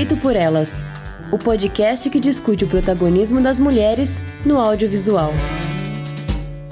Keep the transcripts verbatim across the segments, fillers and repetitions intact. Feito por Elas, o podcast que discute o protagonismo das mulheres no audiovisual.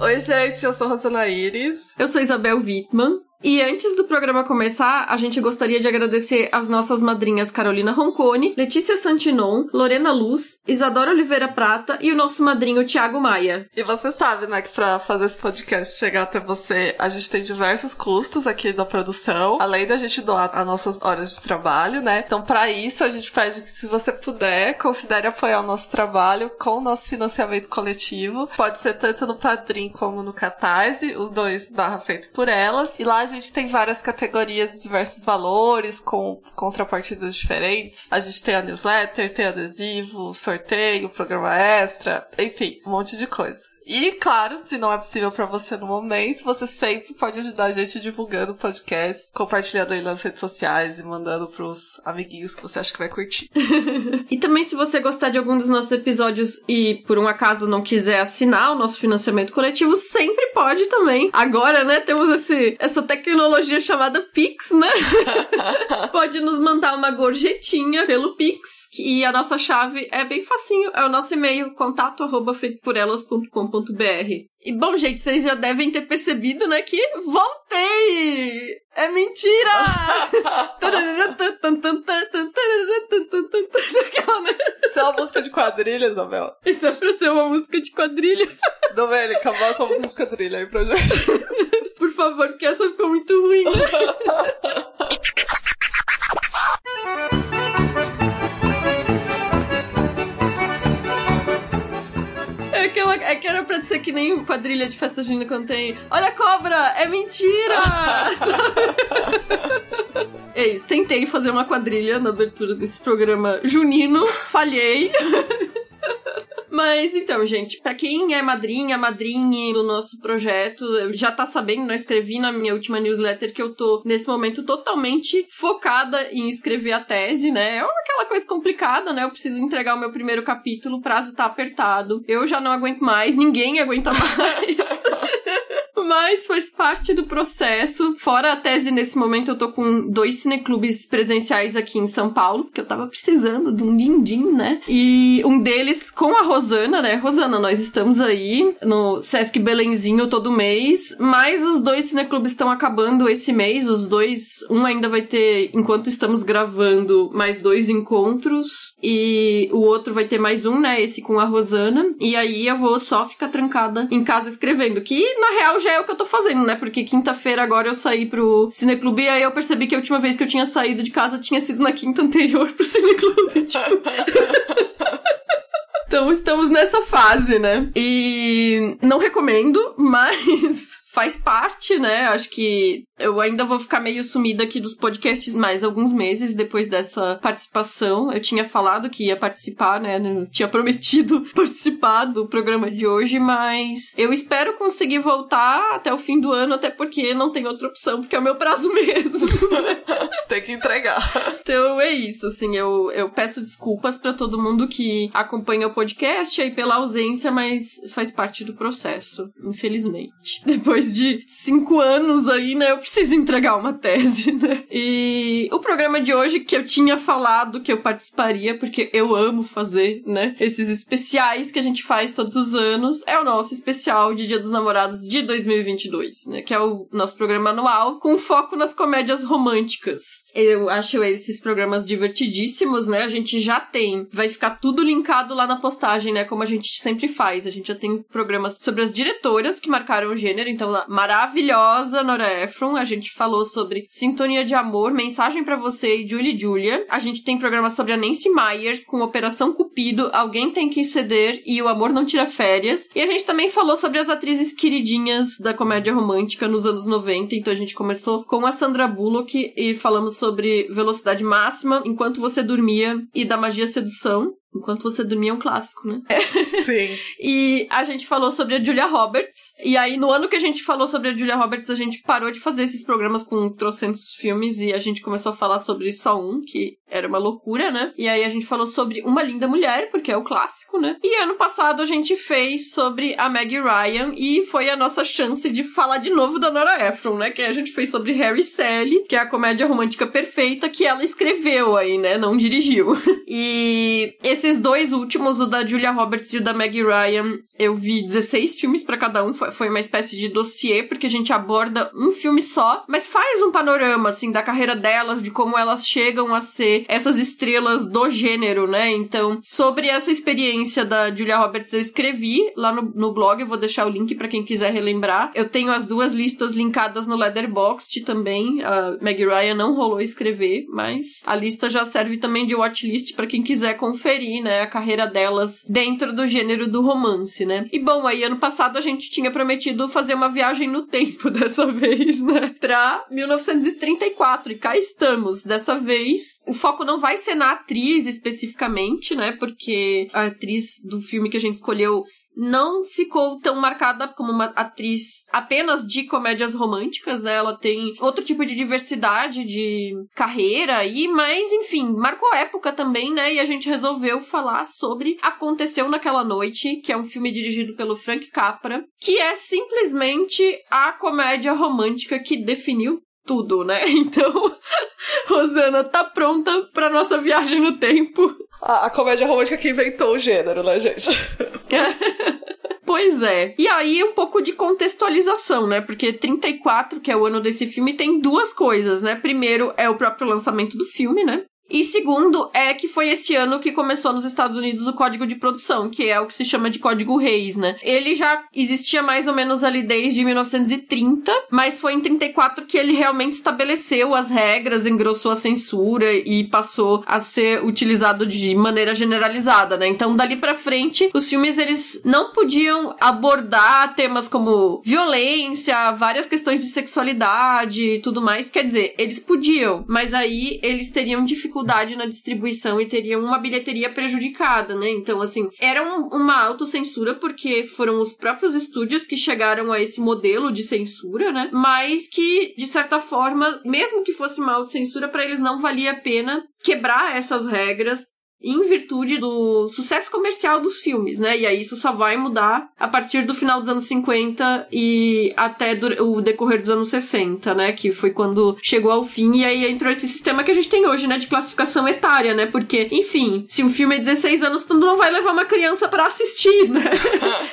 Oi, gente, eu sou a Rosanaíris. Eu sou a Isabel Wittmann. E antes do programa começar, a gente gostaria de agradecer as nossas madrinhas Carolina Ronconi, Letícia Santinon, Lorena Luz, Isadora Oliveira Prata e o nosso madrinho Tiago Maia. E você sabe, né, que pra fazer esse podcast chegar até você, a gente tem diversos custos aqui da produção, além da gente doar as nossas horas de trabalho, né? Então, pra isso, a gente pede que, se você puder, considere apoiar o nosso trabalho com o nosso financiamento coletivo. Pode ser tanto no Padrim como no Catarse, os dois barra feito por elas. E lá a gente tem várias categorias de diversos valores, com contrapartidas diferentes. A gente tem a newsletter, tem adesivo, sorteio, programa extra, enfim, um monte de coisa. E, claro, se não é possível pra você no momento, você sempre pode ajudar a gente divulgando o podcast, compartilhando aí nas redes sociais e mandando pros amiguinhos que você acha que vai curtir. E também, se você gostar de algum dos nossos episódios e, por um acaso, não quiser assinar o nosso financiamento coletivo, sempre pode também. Agora, né, temos esse, essa tecnologia chamada Pix, né? Pode nos mandar uma gorjetinha pelo Pix, e a nossa chave é bem facinho. É o nosso e-mail, contato arroba feitoporelas ponto com ponto br. E bom, gente, vocês já devem ter percebido, né, que voltei! É mentira! Isso é uma música de quadrilha, Isabel? Isso é pra ser uma música de quadrilha. Domênica, bota uma música de quadrilha aí pra gente. Por favor, porque essa ficou muito ruim. É que era pra dizer que nem quadrilha de festa junina quando tem... Olha a cobra! É mentira! É isso, tentei fazer uma quadrilha na abertura desse programa junino, falhei... Mas então, gente, pra quem é madrinha, madrinha do nosso projeto, já tá sabendo, né? Escrevi na minha última newsletter que eu tô, nesse momento, totalmente focada em escrever a tese, né? É aquela coisa complicada, né? Eu preciso entregar o meu primeiro capítulo, o prazo tá apertado. Eu já não aguento mais, ninguém aguenta mais. Mas faz parte do processo. Fora a tese, nesse momento eu tô com dois cineclubes presenciais aqui em São Paulo, porque eu tava precisando de um din-din, né? E um deles com a Rosana, né? Rosana, nós estamos aí no Sesc Belenzinho todo mês, mas os dois cineclubes estão acabando esse mês, os dois, um ainda vai ter, enquanto estamos gravando, mais dois encontros, e o outro vai ter mais um, né? Esse com a Rosana. E aí eu vou só ficar trancada em casa escrevendo, que na real já é o que eu tô fazendo, né? Porque quinta-feira agora eu saí pro cineclube e aí eu percebi que a última vez que eu tinha saído de casa tinha sido na quinta anterior pro cineclube, tipo... Então estamos nessa fase, né? E não recomendo, mas... faz parte, né? Acho que eu ainda vou ficar meio sumida aqui dos podcasts mais alguns meses depois dessa participação. Eu tinha falado que ia participar, né? Eu tinha prometido participar do programa de hoje, mas eu espero conseguir voltar até o fim do ano, até porque não tem outra opção, porque é o meu prazo mesmo. Tem que entregar. Então é isso, assim, eu, eu peço desculpas pra todo mundo que acompanha o podcast aí pela ausência, mas faz parte do processo, infelizmente. Depois de cinco anos aí, né? Eu preciso entregar uma tese, né? E o programa de hoje, que eu tinha falado que eu participaria, porque eu amo fazer, né? Esses especiais que a gente faz todos os anos, é o nosso especial de Dia dos Namorados de dois mil e vinte e dois, né? Que é o nosso programa anual, com foco nas comédias românticas. Eu acho esses programas divertidíssimos, né? A gente já tem, vai ficar tudo linkado lá na postagem, né? Como a gente sempre faz. A gente já tem programas sobre as diretoras que marcaram o gênero, então maravilhosa Nora Ephron, a gente falou sobre Sintonia de Amor, Mensagem pra Você e Julie Julia. A gente tem programas sobre a Nancy Myers, com Operação Cupido, Alguém Tem Que Ceder e O Amor Não Tira Férias. E a gente também falou sobre as atrizes queridinhas da comédia romântica nos anos noventa, então a gente começou com a Sandra Bullock e falamos sobre Velocidade Máxima, Enquanto Você Dormia e da Magia Sedução. Enquanto Você Dormia é um clássico, né? Sim. E a gente falou sobre a Julia Roberts. E aí, no ano que a gente falou sobre a Julia Roberts, a gente parou de fazer esses programas com trocentos filmes e a gente começou a falar sobre só um, que era uma loucura, né? E aí a gente falou sobre Uma Linda Mulher, porque é o clássico, né? E ano passado a gente fez sobre a Meg Ryan e foi a nossa chance de falar de novo da Nora Ephron, né? Que a gente fez sobre Harry Sally, que é a comédia romântica perfeita que ela escreveu aí, né? Não dirigiu. E esses dois últimos, o da Julia Roberts e o da Meg Ryan, eu vi dezesseis filmes pra cada um. Foi uma espécie de dossiê, porque a gente aborda um filme só, mas faz um panorama, assim, da carreira delas, de como elas chegam a ser essas estrelas do gênero, né? Então, sobre essa experiência da Julia Roberts, eu escrevi lá no, no blog, eu vou deixar o link pra quem quiser relembrar. Eu tenho as duas listas linkadas no Letterboxd também. A Meg Ryan não rolou escrever, mas a lista já serve também de watchlist pra quem quiser conferir, né, a carreira delas dentro do gênero do romance, né? E bom, aí ano passado a gente tinha prometido fazer uma viagem no tempo dessa vez, né? Pra mil novecentos e trinta e quatro, e cá estamos. Dessa vez, o foco não vai ser na atriz especificamente, né? Porque a atriz do filme que a gente escolheu não ficou tão marcada como uma atriz apenas de comédias românticas, né? Ela tem outro tipo de diversidade de carreira aí, mas enfim, marcou época também, né? E a gente resolveu falar sobre Aconteceu Naquela Noite, que é um filme dirigido pelo Frank Capra, que é simplesmente a comédia romântica que definiu tudo, né? Então, Rosana tá pronta pra nossa viagem no tempo. A, a comédia romântica que inventou o gênero, né, gente? Pois é. E aí, um pouco de contextualização, né? Porque trinta e quatro, que é o ano desse filme, tem duas coisas, né? Primeiro, é o próprio lançamento do filme, né? E segundo, é que foi esse ano que começou nos Estados Unidos o Código de Produção, que é o que se chama de Código Hays, né? Ele já existia mais ou menos ali desde mil novecentos e trinta, mas foi em trinta e quatro que ele realmente estabeleceu as regras, engrossou a censura e passou a ser utilizado de maneira generalizada, né? Então, dali pra frente, os filmes, eles não podiam abordar temas como violência, várias questões de sexualidade e tudo mais. Quer dizer, eles podiam, mas aí eles teriam dificuldade na distribuição e teriam uma bilheteria prejudicada, né? Então, assim, era um, uma autocensura, porque foram os próprios estúdios que chegaram a esse modelo de censura, né? Mas que, de certa forma, mesmo que fosse uma autocensura, pra eles não valia a pena quebrar essas regras em virtude do sucesso comercial dos filmes, né? E aí isso só vai mudar a partir do final dos anos cinquenta e até do, o decorrer dos anos sessenta, né? Que foi quando chegou ao fim, e aí entrou esse sistema que a gente tem hoje, né? De classificação etária, né? Porque, enfim, se um filme é dezesseis anos, tu não vai levar uma criança pra assistir, né?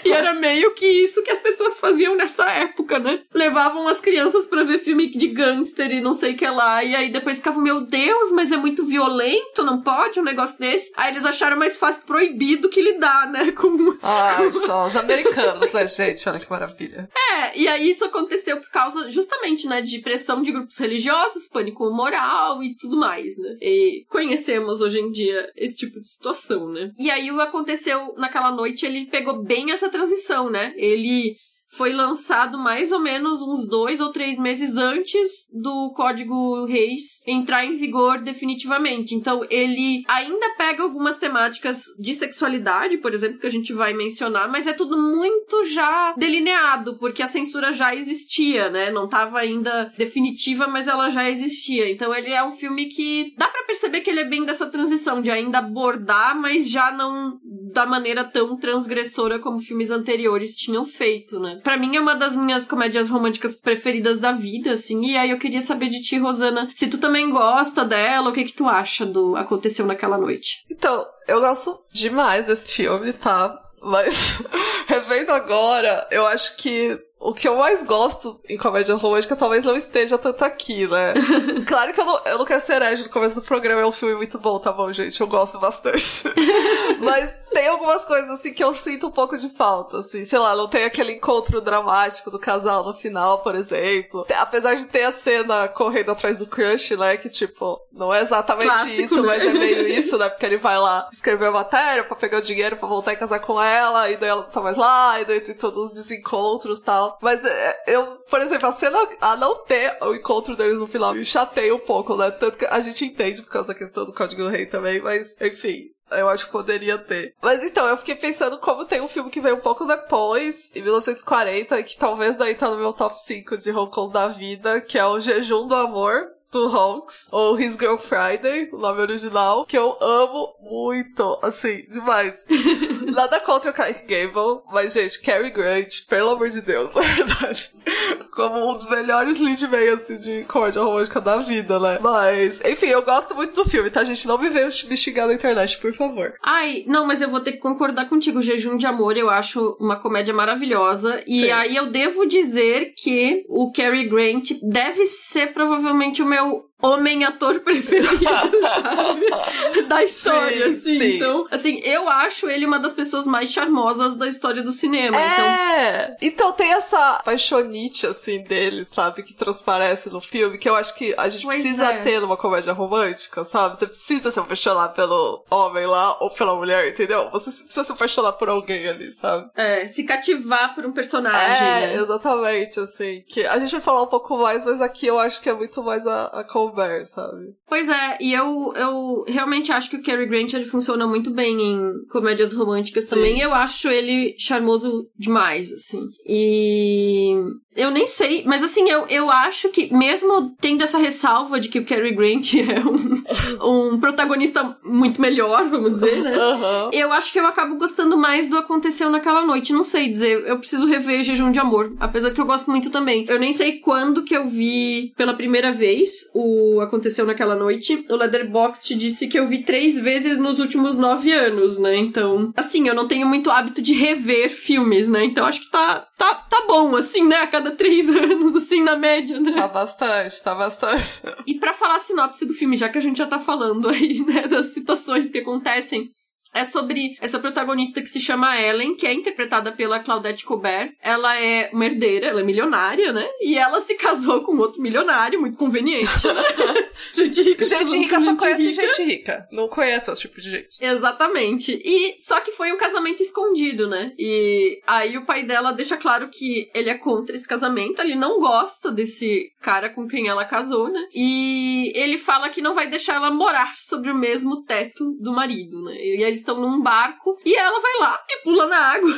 E era meio que isso que as pessoas faziam nessa época, né? Levavam as crianças pra ver filme de gangster e não sei o que lá, e aí depois ficavam, meu Deus, mas é muito violento, não pode um negócio desse. Aí eles acharam mais fácil proibir do que lidar, né? Com... Ai, são os americanos, né, gente? Olha que maravilha. É, e aí isso aconteceu por causa, justamente, né, de pressão de grupos religiosos, pânico moral e tudo mais, né? E conhecemos hoje em dia esse tipo de situação, né? E aí o Aconteceu Naquela Noite, ele pegou bem essa transição, né? Ele foi lançado mais ou menos uns dois ou três meses antes do Código Hays entrar em vigor definitivamente. Então, ele ainda pega algumas temáticas de sexualidade, por exemplo, que a gente vai mencionar, mas é tudo muito já delineado, porque a censura já existia, né? Não estava ainda definitiva, mas ela já existia. Então, ele é um filme que dá pra perceber que ele é bem dessa transição, de ainda abordar, mas já não da maneira tão transgressora como filmes anteriores tinham feito, né? Pra mim é uma das minhas comédias românticas preferidas da vida, assim, e aí eu queria saber de ti, Rosana, se tu também gosta dela, o que que tu acha do Aconteceu Naquela Noite? Então, eu gosto demais desse filme, tá? Mas, revendo agora, eu acho que o que eu mais gosto em comédia romântica talvez não esteja tanto aqui, né? Claro que eu não, eu não quero ser herege no começo do programa, é um filme muito bom, tá bom, gente? Eu gosto bastante. Mas tem algumas coisas, assim, que eu sinto um pouco de falta, assim. Sei lá, não tem aquele encontro dramático do casal no final, por exemplo. Apesar de ter a cena correndo atrás do crush, né? Que, tipo, não é exatamente clássico, isso, né? Mas é meio isso, né? Porque ele vai lá escrever a matéria pra pegar o dinheiro pra voltar e casar com ela, e daí ela não tá mais lá, e daí tem todos os desencontros e tal. Mas eu, por exemplo, a cena a não ter o encontro deles no final me chateia um pouco, né? Tanto que a gente entende por causa da questão do Código Hays também, mas enfim. Eu acho que poderia ter. Mas então, eu fiquei pensando como tem um filme que veio um pouco depois, em mil novecentos e quarenta, que talvez daí tá no meu top cinco de roncons da vida, que é O Jejum do Amor, do Honks, ou His Girl Friday, o nome original, que eu amo muito, assim, demais. Nada contra o Clark Gable, mas, gente, Cary Grant, pelo amor de Deus, na verdade, como um dos melhores lead man, assim, de comédia romântica da vida, né? Mas, enfim, eu gosto muito do filme, tá, gente? Não me venham me xingar na internet, por favor. Ai, não, mas eu vou ter que concordar contigo. O Jejum de Amor eu acho uma comédia maravilhosa, e Sim. aí eu devo dizer que o Cary Grant deve ser, provavelmente, o meu homem ator preferido, sabe? Da história, sim, assim. Sim. Então, assim, eu acho ele uma das pessoas mais charmosas da história do cinema. É! Então, então tem essa paixonite, assim, dele, sabe? Que transparece no filme, que eu acho que a gente pois precisa é. ter numa comédia romântica, sabe? Você precisa se apaixonar pelo homem lá, ou pela mulher, entendeu? Você precisa se apaixonar por alguém ali, sabe? É, se cativar por um personagem. É, né? Exatamente, assim. Que a gente vai falar um pouco mais, mas aqui eu acho que é muito mais a, a Colbert, sabe? Pois é, e eu, eu realmente acho que o Cary Grant ele funciona muito bem em comédias românticas também, e eu acho ele charmoso demais, assim. E... eu nem sei, mas assim, eu, eu acho que mesmo tendo essa ressalva de que o Cary Grant é um, um protagonista muito melhor, vamos dizer, né? Uhum. Eu acho que eu acabo gostando mais do Aconteceu Naquela Noite, não sei dizer, eu preciso rever Jejum de Amor, apesar que eu gosto muito também. Eu nem sei quando que eu vi pela primeira vez o Aconteceu Naquela Noite. O Letterboxd disse que eu vi três vezes nos últimos nove anos, né? Então, assim, eu não tenho muito hábito de rever filmes, né? Então acho que tá, tá, tá bom, assim, né? A cada três anos, assim, na média, né? Tá bastante, tá bastante. E pra falar a sinopse do filme, já que a gente já tá falando aí, né, das situações que acontecem, é sobre essa protagonista que se chama Ellen, que é interpretada pela Claudette Colbert. Ela é uma herdeira, ela é milionária, né? E ela se casou com outro milionário, muito conveniente, né? Gente rica. Gente rica só conhece gente rica. Não conhece esse tipo de gente. Exatamente. E só que foi um casamento escondido, né? E aí o pai dela deixa claro que ele é contra esse casamento, ele não gosta desse cara com quem ela casou, né? E ele fala que não vai deixar ela morar sobre o mesmo teto do marido, né? E eles estão num barco, e ela vai lá e pula na água,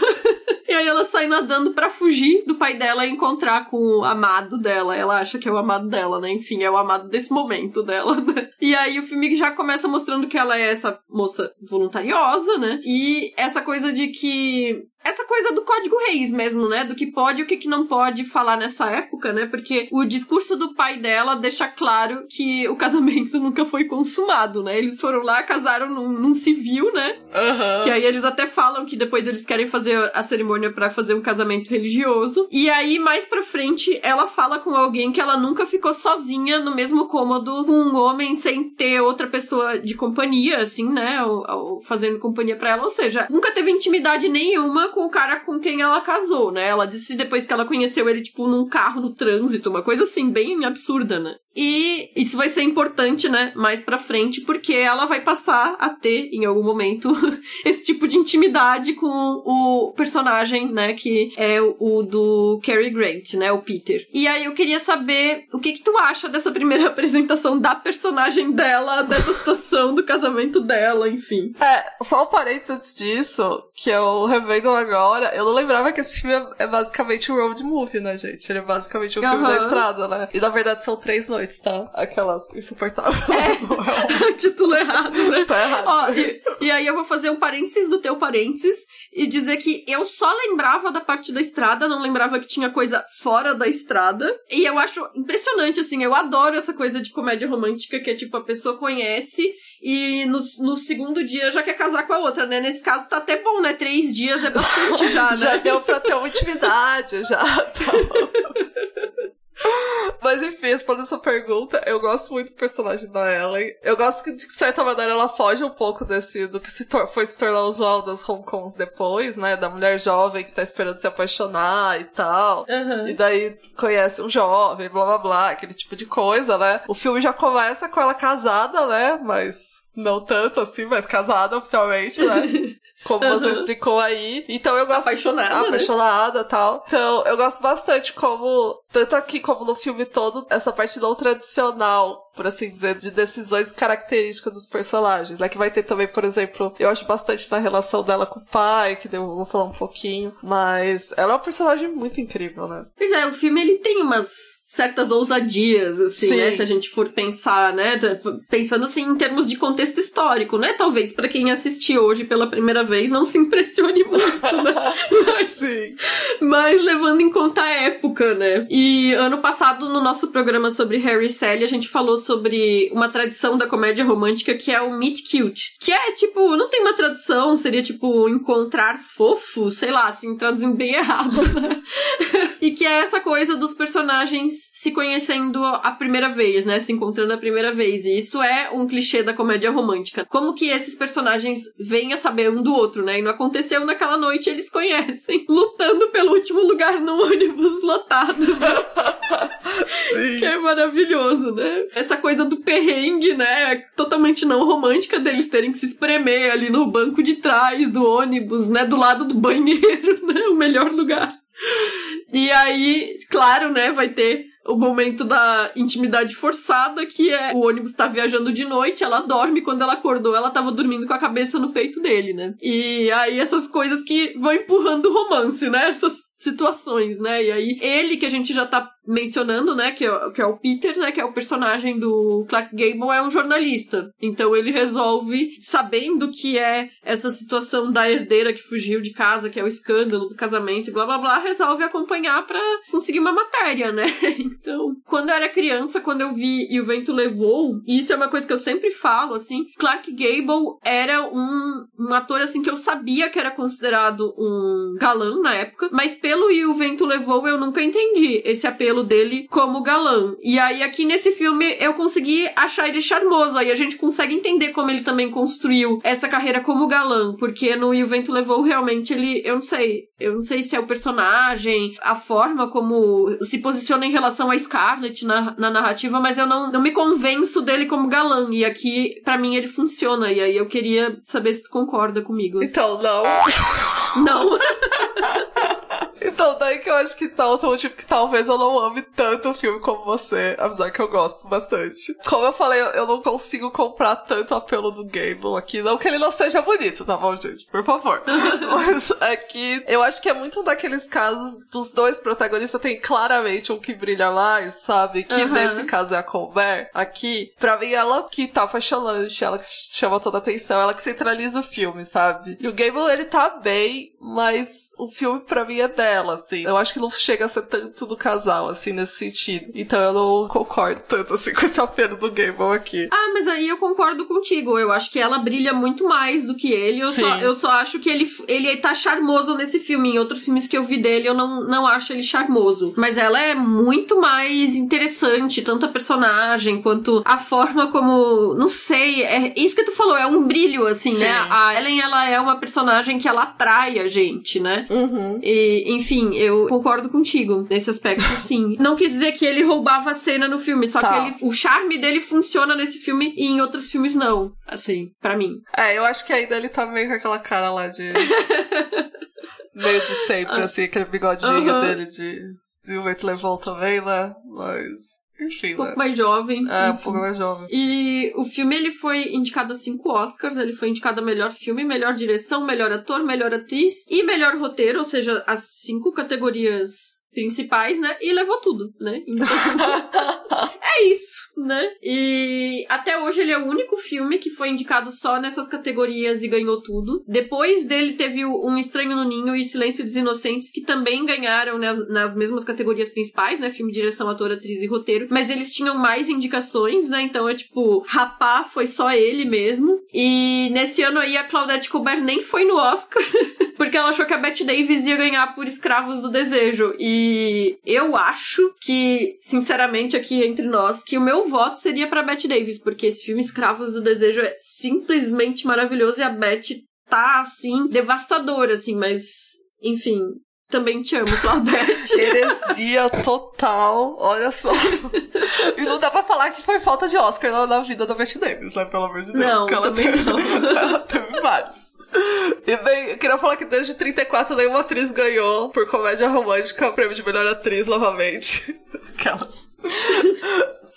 e aí ela sai nadando pra fugir do pai dela e encontrar com o amado dela, ela acha que é o amado dela, né, enfim, é o amado desse momento dela, né, e aí o filme já começa mostrando que ela é essa moça voluntariosa, né, e essa coisa de que essa coisa do Código Hays mesmo, né? Do que pode e o que não pode falar nessa época, né? Porque o discurso do pai dela deixa claro que o casamento nunca foi consumado, né? Eles foram lá, casaram num, num civil, né? Uhum. Que aí eles até falam que depois eles querem fazer a cerimônia pra fazer um casamento religioso. E aí, mais pra frente, ela fala com alguém que ela nunca ficou sozinha no mesmo cômodo com um homem sem ter outra pessoa de companhia, assim, né? Ou, ou fazendo companhia pra ela. Ou seja, nunca teve intimidade nenhuma com o cara com quem ela casou, né? Ela disse depois que ela conheceu ele, tipo, num carro no trânsito, uma coisa assim, bem absurda, né? E isso vai ser importante, né? Mais pra frente, porque ela vai passar a ter, em algum momento, esse tipo de intimidade com o personagem, né? Que é o do Cary Grant, né? O Peter. E aí eu queria saber o que que tu acha dessa primeira apresentação da personagem dela, dessa situação do casamento dela, enfim. É, só um parênteses antes disso, que eu revendo agora Agora, eu não lembrava que esse filme é basicamente um road movie, né, gente? Ele é basicamente um uhum. filme da estrada, né? E, na verdade, são três noites, tá? Aquelas insuportáveis. É, título errado, né? Tá errado. Ó, e, e aí eu vou fazer um parênteses do teu parênteses e dizer que eu só lembrava da parte da estrada, não lembrava que tinha coisa fora da estrada. E eu acho impressionante, assim, eu adoro essa coisa de comédia romântica, que é tipo, a pessoa conhece e no, no segundo dia já quer casar com a outra, né? Nesse caso tá até bom, né? Três dias é bastante. Já, né? Já deu pra ter uma intimidade, já. Mas enfim, respondendo a sua pergunta, eu gosto muito do personagem da Ellen. Eu gosto que, de certa maneira, ela foge um pouco desse, do que se foi se tornar usual das Hong Kongs depois, né? Da mulher jovem que tá esperando se apaixonar e tal. Uhum. E daí conhece um jovem, blá blá blá, aquele tipo de coisa, né? O filme já começa com ela casada, né? Mas não tanto assim, mas casada oficialmente, né? Como uhum. você explicou aí. Então eu gosto... Apaixonada, ah, né? Apaixonada e tal. Então eu gosto bastante como... Tanto aqui como no filme todo, essa parte não tradicional por assim dizer, de decisões características dos personagens, né? Que vai ter também, por exemplo, eu acho bastante na relação dela com o pai, que eu vou falar um pouquinho, mas ela é uma personagem muito incrível, né? Pois é, o filme, ele tem umas certas ousadias, assim, Sim. né? Se a gente for pensar, né? Pensando, assim, em termos de contexto histórico, né? Talvez, pra quem assistiu hoje pela primeira vez, não se impressione muito, né? Mas, Sim. mas levando em conta a época, né? E ano passado, no nosso programa sobre Harry Sally, a gente falou sobre uma tradição da comédia romântica que é o meet cute, que é tipo, não tem uma tradução, seria tipo encontrar fofo, sei lá, assim, traduzindo bem errado, né? E que é essa coisa dos personagens se conhecendo a primeira vez, né? Se encontrando a primeira vez. E isso é um clichê da comédia romântica. Como que esses personagens vêm a saber um do outro, né? E não aconteceu naquela noite, eles conhecem, lutando pelo último lugar num ônibus lotado. Sim. Que é maravilhoso, né? Essa coisa do perrengue, né? Totalmente não romântica deles terem que se espremer ali no banco de trás do ônibus, né? Do lado do banheiro, né? O melhor lugar. E aí, claro, né? Vai ter o momento da intimidade forçada, que é o ônibus tá viajando de noite, ela dorme, quando ela acordou, ela tava dormindo com a cabeça no peito dele, né? E aí essas coisas que vão empurrando o romance, né? Essas situações, né? E aí ele, que a gente já tá mencionando, né, que é, que é o Peter, né, que é o personagem do Clark Gable, é um jornalista. Então ele resolve, sabendo que é essa situação da herdeira que fugiu de casa, que é o escândalo do casamento e blá blá blá, resolve acompanhar pra conseguir uma matéria, né? Então, quando eu era criança, quando eu vi E o Vento Levou, e isso é uma coisa que eu sempre falo, assim, Clark Gable era um, um ator, assim, que eu sabia que era considerado um galã na época, mas pelo E o Vento Levou eu nunca entendi esse apelo dele como galã. E aí aqui nesse filme eu consegui achar ele charmoso, aí a gente consegue entender como ele também construiu essa carreira como galã, porque no E o Vento Levou realmente ele, eu não sei, eu não sei se é o personagem, a forma como se posiciona em relação a Scarlett na, na narrativa, mas eu não, não me convenço dele como galã, e aqui pra mim ele funciona, e aí eu queria saber se tu concorda comigo. Então, não. Não. Então, daí que eu acho que tal, são o tipo que talvez eu não ame tanto o filme como você, apesar que eu gosto bastante. Como eu falei, eu não consigo comprar tanto apelo do Gable aqui, não que ele não seja bonito, tá bom, gente? Por favor. Mas aqui, eu acho que é muito daqueles casos dos dois protagonistas, tem claramente um que brilha mais, sabe? Que uhum. nesse caso é a Colbert. Aqui, pra mim, ela que tá apaixonante, ela que chama toda a atenção, ela que centraliza o filme, sabe? E o Gable, ele tá bem, mas o filme pra mim é dela, assim. Eu acho que não chega a ser tanto do casal, assim, nesse sentido. Então eu não concordo tanto, assim, com esse apelo do Gable aqui. Ah, mas aí eu concordo contigo. Eu acho que ela brilha muito mais do que ele. Eu, só, eu só acho que ele, ele tá charmoso nesse filme. Em outros filmes que eu vi dele, eu não, não acho ele charmoso. Mas ela é muito mais interessante, tanto a personagem, quanto a forma como... Não sei, é isso que tu falou, é um brilho, assim, Sim. né? A Ellen, ela é uma personagem que ela atrai a gente, né? Uhum. E, enfim, eu concordo contigo nesse aspecto, sim. Não quis dizer que ele roubava a cena no filme, só tá. que ele, o charme dele funciona nesse filme e em outros filmes não, assim, pra mim. É, eu acho que ainda ele tá meio com aquela cara lá de... meio de sempre, assim, aquele bigodinho uhum. dele de... de O Vento Levou também, né? Mas... Enfim, um pouco né? mais jovem. É, enfim. um pouco mais jovem. E o filme, ele foi indicado a cinco Oscars, ele foi indicado a melhor filme, melhor direção, melhor ator, melhor atriz e melhor roteiro, ou seja, as cinco categorias principais, né? E levou tudo, né? Então, é isso, né? E até hoje ele é o único filme que foi indicado só nessas categorias e ganhou tudo. Depois dele teve Um Estranho no Ninho e Silêncio dos Inocentes, que também ganharam nas, nas mesmas categorias principais, né? Filme, direção, ator, atriz e roteiro. Mas eles tinham mais indicações, né? Então é tipo, rapá, foi só ele mesmo. E nesse ano aí a Claudette Colbert nem foi no Oscar, porque ela achou que a Bette Davis ia ganhar por Escravos do Desejo. E E eu acho que, sinceramente, aqui entre nós, que o meu voto seria pra Bette Davis, porque esse filme Escravos do Desejo é simplesmente maravilhoso e a Bette tá, assim, devastadora, assim, mas, enfim... Também te amo, Claudette. Heresia total, olha só. E não dá pra falar que foi falta de Oscar na, na vida da Bette Davis, né? Pelo amor de Deus. Não, ela também teve, não. Ela teve vários. E bem, eu queria falar que desde trinta e quatro nenhuma atriz ganhou por comédia romântica o prêmio de melhor atriz novamente. Aquelas...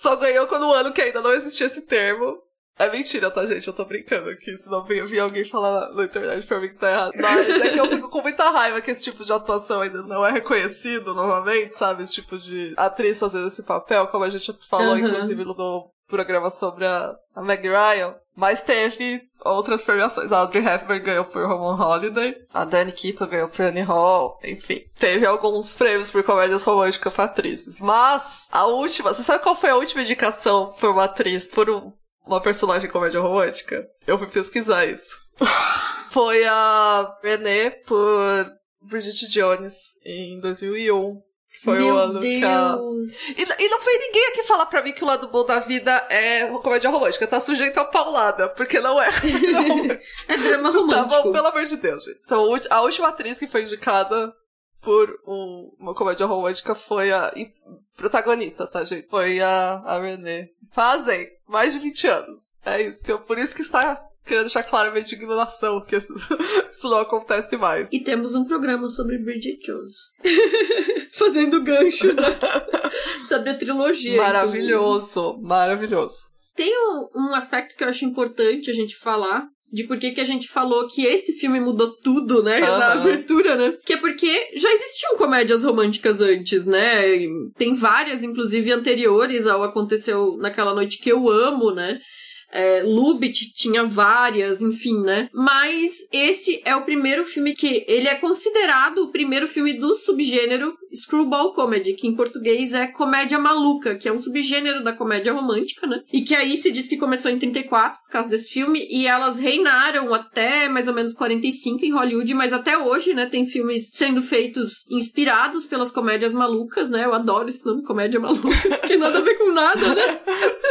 Só ganhou quando um ano que ainda não existia esse termo. É mentira, tá, gente? Eu tô brincando aqui. Se não vir alguém falar na internet pra mim que tá errado. Mas é que eu fico com muita raiva que esse tipo de atuação ainda não é reconhecido novamente, sabe? Esse tipo de atriz fazendo esse papel, como a gente falou, uhum. inclusive, no programa sobre a, a Meg Ryan. Mas teve outras premiações. A Audrey Hepburn ganhou por Roman Holiday. A Dani Keaton ganhou por Annie Hall. Enfim, teve alguns prêmios por comédias românticas pra atrizes. Mas a última... Você sabe qual foi a última indicação por uma atriz, por um... uma personagem de comédia romântica? Eu fui pesquisar isso. Foi a Renée por Bridget Jones em dois mil e um. Foi Meu o ano Deus. que a... E, e não foi ninguém aqui falar pra mim que o lado bom da vida é uma comédia romântica. Tá sujeito a paulada, porque não é comédia romântica. É drama romântico. Tá bom, pelo amor de Deus, gente. Então, a última atriz que foi indicada por um, uma comédia romântica foi a... E, protagonista, tá, gente? Foi a, a Renée. Fazem mais de vinte anos. É isso. Que eu, por isso que está... queria deixar clara a minha indignação, que isso, isso não acontece mais. E temos um programa sobre Bridget Jones. Fazendo gancho da... sobre a trilogia. Maravilhoso, então. maravilhoso. Tem um, um aspecto que eu acho importante a gente falar, de por que que a gente falou que esse filme mudou tudo, né? Uhum. Na abertura, né? Que é porque já existiam comédias românticas antes, né? Tem várias, inclusive, anteriores ao Aconteceu Naquela Noite, que eu amo, né? É, Lubitsch tinha várias, enfim, né? Mas esse é o primeiro filme que... Ele é considerado o primeiro filme do subgênero Screwball Comedy, que em português é comédia maluca, que é um subgênero da comédia romântica, né? E que aí se diz que começou em trinta e quatro, por causa desse filme, e elas reinaram até mais ou menos quarenta e cinco em Hollywood, mas até hoje, né, tem filmes sendo feitos inspirados pelas comédias malucas, né? Eu adoro esse nome, comédia maluca, que tem nada a ver com nada, né?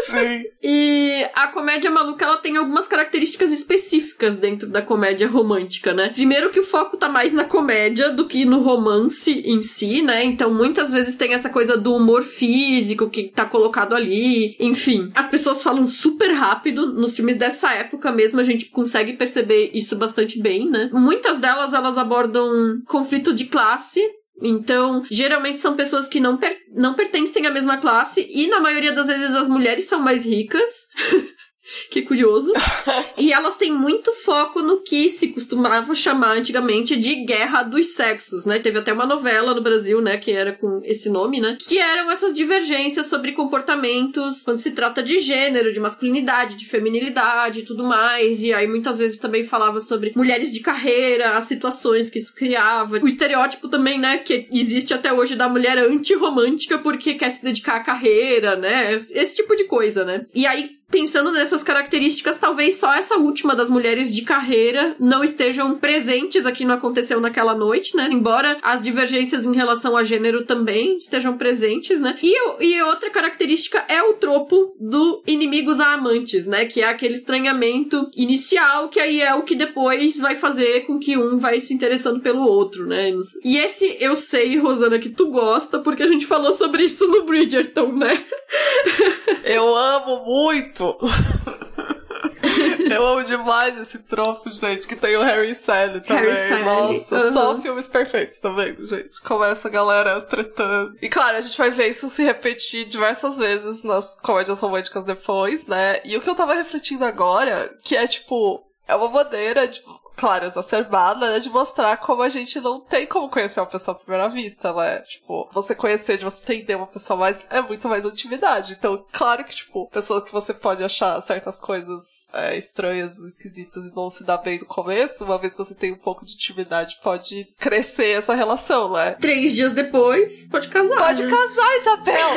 Sim. E a comédia A comédia maluca, ela tem algumas características específicas dentro da comédia romântica, né? Primeiro que o foco tá mais na comédia do que no romance em si, né? Então, muitas vezes tem essa coisa do humor físico que tá colocado ali, enfim. As pessoas falam super rápido, nos filmes dessa época mesmo a gente consegue perceber isso bastante bem, né? Muitas delas, elas abordam conflitos de classe. Então, geralmente são pessoas que não, per- não pertencem à mesma classe e, na maioria das vezes, as mulheres são mais ricas... Que curioso. E elas têm muito foco no que se costumava chamar antigamente de guerra dos sexos, né? Teve até uma novela no Brasil, né? Que era com esse nome, né? Que eram essas divergências sobre comportamentos quando se trata de gênero, de masculinidade, de feminilidade e tudo mais. E aí muitas vezes também falava sobre mulheres de carreira, as situações que isso criava. O estereótipo também, né? Que existe até hoje da mulher antirromântica porque quer se dedicar à carreira, né? Esse tipo de coisa, né? E aí... Pensando nessas características, talvez só essa última das mulheres de carreira não estejam presentes aqui no Aconteceu Naquela Noite, né? Embora as divergências em relação a gênero também estejam presentes, né? E, e outra característica é o tropo do inimigos a amantes, né? Que é aquele estranhamento inicial, que aí é o que depois vai fazer com que um vai se interessando pelo outro, né? E esse eu sei, Rosana, que tu gosta, porque a gente falou sobre isso no Bridgerton, né? Eu amo muito! Eu amo demais esse tropo, gente, que tem o Harry Sally também. Harry Sally. Nossa, uhum. Só filmes perfeitos, tá vendo, gente? Começa a galera tretando. E claro, a gente vai ver isso se repetir diversas vezes nas comédias românticas depois, né? E o que eu tava refletindo agora, que é tipo, é uma maneira, tipo, claro, exacerbada, né? De mostrar como a gente não tem como conhecer uma pessoa à primeira vista, né? Tipo, você conhecer, de você entender uma pessoa mais, é muito mais intimidade. Então, claro que, tipo, pessoa que você pode achar certas coisas é, estranhas, esquisitas e não se dá bem no começo, uma vez que você tem um pouco de intimidade, pode crescer essa relação, né? Três dias depois, pode casar. Pode né? casar, Isabel!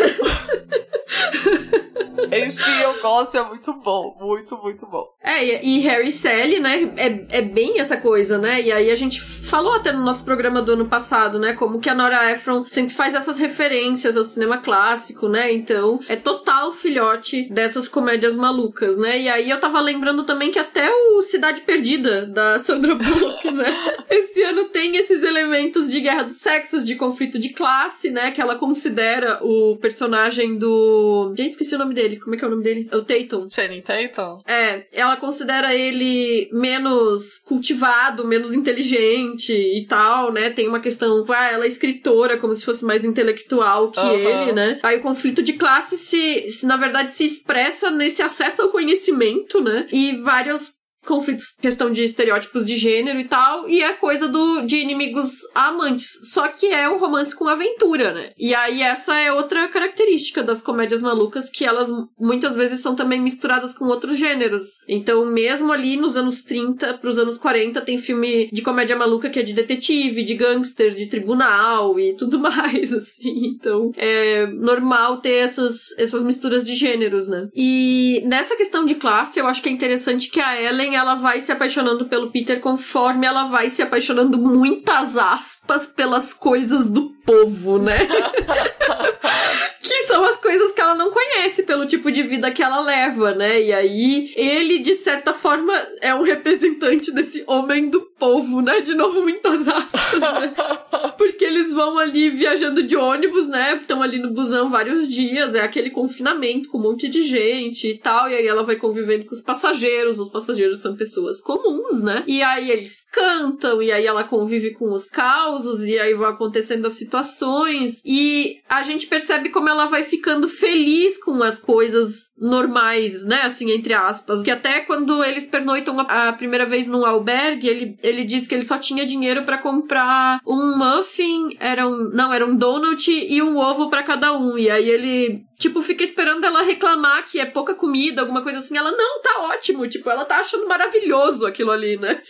Enfim, eu gosto, é muito bom. Muito, muito bom. É, e Harry Sally, né? É, é bem essa coisa, né? E aí a gente falou até no nosso programa do ano passado, né? Como que a Nora Ephron sempre faz essas referências ao cinema clássico, né? Então, é total filhote dessas comédias malucas, né? E aí eu tava lembrando também que até o Cidade Perdida, da Sandra Bullock, né? Esse ano tem esses elementos de guerra dos sexos, de conflito de classe, né? Que ela considera o personagem do... Gente, esqueci o nome dele. Como é que é o nome dele? É o Tatum. Channing Tatum? É. Ela considera ele menos cultivado, menos inteligente, adolescente e tal, né? Tem uma questão, ah, ela é escritora, como se fosse mais intelectual que uhum. ele, né? Aí o conflito de classe se, se, na verdade, se expressa nesse acesso ao conhecimento, né? E vários conflitos, questão de estereótipos de gênero e tal, e é coisa do, de inimigos amantes, só que é um romance com aventura, né? E aí essa é outra característica das comédias malucas, que elas muitas vezes são também misturadas com outros gêneros. Então mesmo ali nos anos trinta pros anos quarenta tem filme de comédia maluca que é de detetive, de gangster, de tribunal e tudo mais, assim. Então é normal ter essas, essas misturas de gêneros, né? E nessa questão de classe eu acho que é interessante que a Ellen ela vai se apaixonando pelo Peter conforme ela vai se apaixonando, muitas aspas, pelas coisas do povo, né? Que são as coisas que ela não conhece pelo tipo de vida que ela leva, né? E aí, ele, de certa forma, é um representante desse homem do povo, né? De novo, muitas aspas, né? Porque eles vão ali viajando de ônibus, né? Estão ali no busão vários dias, é aquele confinamento com um monte de gente e tal, e aí ela vai convivendo com os passageiros, os passageiros são pessoas comuns, né? E aí eles cantam, e aí ela convive com os causos, e aí vão acontecendo as situações, e a gente percebe como ela vai ficando feliz com as coisas normais, né? Assim, entre aspas. Que até quando eles pernoitam a primeira vez num albergue, ele, ele diz que ele só tinha dinheiro pra comprar um muffin, era um, não, era um donut e um ovo pra cada um. E aí ele, tipo, fica esperando ela reclamar que é pouca comida, alguma coisa assim. Ela, não, tá ótimo. Tipo, ela tá achando maravilhoso aquilo ali, né?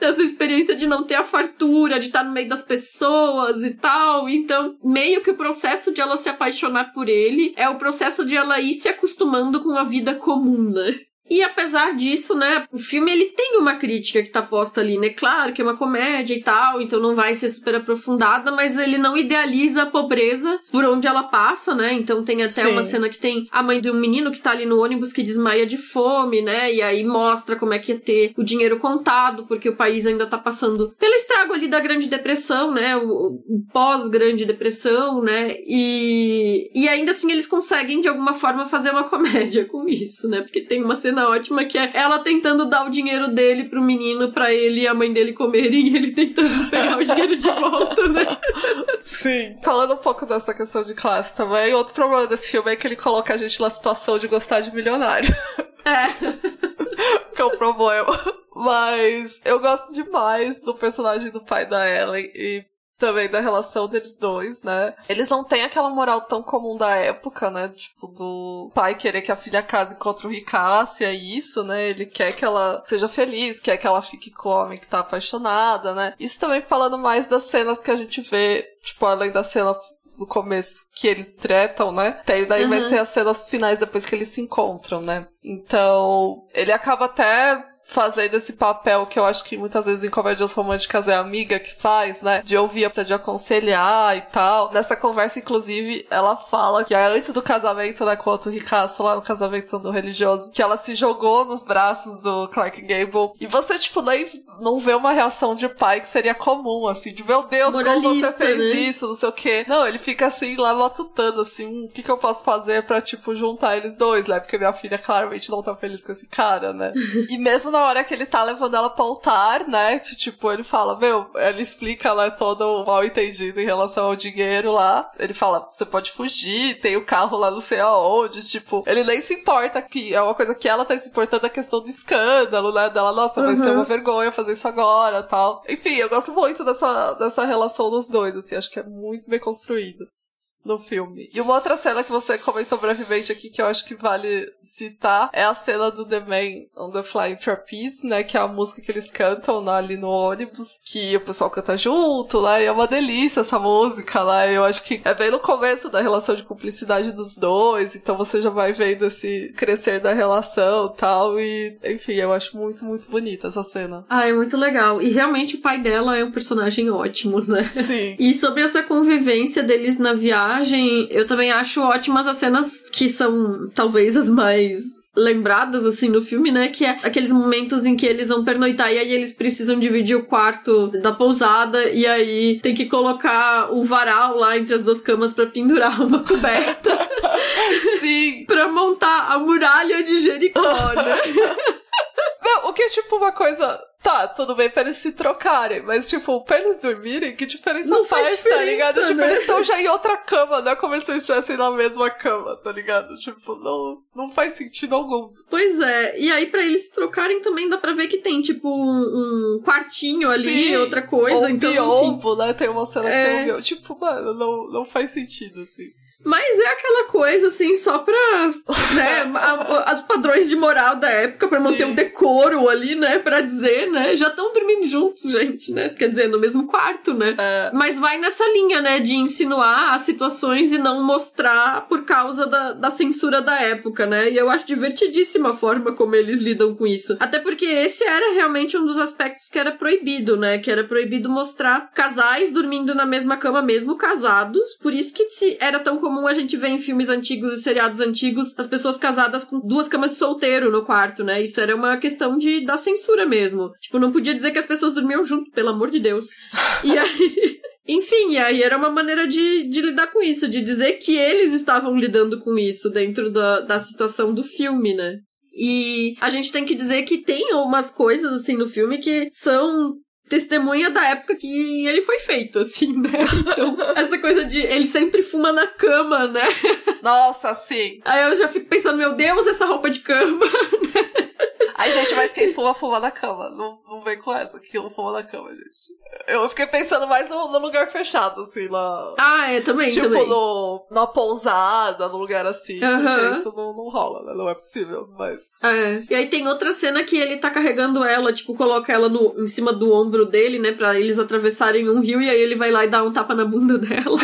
Essa experiência de não ter a fartura, de estar no meio das pessoas e tal. Então, meio que o processo de ela se apaixonar por ele é o processo de ela ir se acostumando com a vida comum, né? E apesar disso, né, o filme ele tem uma crítica que tá posta ali, né? Claro que é uma comédia e tal, então não vai ser super aprofundada, mas ele não idealiza a pobreza por onde ela passa, né? Então tem até Sim. uma cena que tem a mãe de um menino que tá ali no ônibus que desmaia de fome, né? E aí mostra como é que ia ter o dinheiro contado, porque o país ainda tá passando pelo estrago ali da Grande Depressão, né? O, o pós-Grande Depressão, né? E, e ainda assim eles conseguem, de alguma forma, fazer uma comédia com isso, né? Porque tem uma cena ótima, que é ela tentando dar o dinheiro dele pro menino, pra ele e a mãe dele comerem, e ele tentando pegar o dinheiro de volta, né? Sim. Falando um pouco dessa questão de classe também, outro problema desse filme é que ele coloca a gente na situação de gostar de milionário. É. Que é o problema. Mas eu gosto demais do personagem do pai da Ellen e também da relação deles dois, né? Eles não têm aquela moral tão comum da época, né? Tipo, do pai querer que a filha case contra o ricaço, e é isso, né? Ele quer que ela seja feliz, quer que ela fique com o homem que tá apaixonada, né? Isso também falando mais das cenas que a gente vê, tipo, além da cena do começo que eles tretam, né? Tem, daí uhum. vai ser as cenas finais depois que eles se encontram, né? Então, ele acaba até fazendo esse papel que eu acho que muitas vezes em comédias românticas é a amiga que faz, né? De ouvir, de aconselhar e tal. Nessa conversa, inclusive, ela fala que antes do casamento, né? Com o outro ricaço lá no casamento do religioso, que ela se jogou nos braços do Clark Gable. E você, tipo, nem não vê uma reação de pai que seria comum, assim, de meu Deus, moralista, como você fez, né? Isso, não sei o quê. Não, ele fica assim, lá matutando, assim, hum, o que que eu posso fazer pra, tipo, juntar eles dois, né? Porque minha filha claramente não tá feliz com esse cara, né? E mesmo na Na hora que ele tá levando ela pra altar, né, que tipo, ele fala, meu, ele explica, né, todo mal entendido em relação ao dinheiro lá, ele fala, você pode fugir, tem o carro lá não sei aonde, tipo, ele nem se importa, que é uma coisa que ela tá se importando, a questão do escândalo, né, dela, nossa, uhum. vai ser uma vergonha fazer isso agora, tal. Enfim, eu gosto muito dessa, dessa relação dos dois, assim, acho que é muito bem construída no filme. E uma outra cena que você comentou brevemente aqui, que eu acho que vale citar, é a cena do The Man on the Flying Trapeze, né, que é a música que eles cantam lá, ali no ônibus, que o pessoal canta junto, né, e é uma delícia essa música lá, né, eu acho que é bem no começo da relação de cumplicidade dos dois, então você já vai vendo esse crescer da relação e tal, e enfim, eu acho muito, muito bonita essa cena. Ah, é muito legal, e realmente o pai dela é um personagem ótimo, né? Sim. E sobre essa convivência deles na viagem, eu também acho ótimas as cenas que são talvez as mais lembradas, assim, no filme, né, que é aqueles momentos em que eles vão pernoitar e aí eles precisam dividir o quarto da pousada e aí tem que colocar o varal lá entre as duas camas pra pendurar uma coberta. Sim! Pra montar a muralha de Jericó, né? Não, o que é tipo uma coisa... Tá, tudo bem pra eles se trocarem, mas tipo, pra eles dormirem, que diferença não faz, faz diferença, tá ligado? Né? Tipo, eles estão já em outra cama, não é como se eles estivessem na mesma cama, tá ligado? Tipo, não, não faz sentido algum. Pois é, e aí pra eles se trocarem também dá pra ver que tem tipo um quartinho ali, sim, outra coisa, um então biombo, enfim, né? Tem uma cena é... que tem um biombo, tipo, mano, não, não faz sentido, assim. Mas é aquela coisa, assim, só pra, né, a, a, os padrões de moral da época, pra sim, manter um decoro ali, né, pra dizer, né, já estão dormindo juntos, gente, né, quer dizer, no mesmo quarto, né, é. Mas vai nessa linha, né, de insinuar as situações e não mostrar por causa da, da censura da época, né, e eu acho divertidíssima a forma como eles lidam com isso, até porque esse era realmente um dos aspectos que era proibido, né, que era proibido mostrar casais dormindo na mesma cama, mesmo casados, por isso que se era tão comum a gente vê em filmes antigos e seriados antigos as pessoas casadas com duas camas de solteiro no quarto, né? Isso era uma questão de, da censura mesmo. Tipo, não podia dizer que as pessoas dormiam junto, pelo amor de Deus. E aí... Enfim, e aí era uma maneira de, de lidar com isso, de dizer que eles estavam lidando com isso dentro da, da situação do filme, né? E a gente tem que dizer que tem umas coisas, assim, no filme que são... testemunha da época que ele foi feito, assim, né? Então, essa coisa de ele sempre fuma na cama, né? Nossa, sim. Aí eu já fico pensando, meu Deus, essa roupa de cama, né? Ai, gente, mas quem fuma, fuma na cama. Não, não vem com essa, que não fuma na cama, gente. Eu fiquei pensando mais no, no lugar fechado, assim, lá. Ah, é, também, tipo, também. Tipo, no, na pousada, num lugar assim. Uh-huh. Porque isso não, não rola, né? Não é possível, mas... É. E aí tem outra cena que ele tá carregando ela, tipo, coloca ela no, em cima do ombro dele, né? Pra eles atravessarem um rio, e aí ele vai lá e dá um tapa na bunda dela.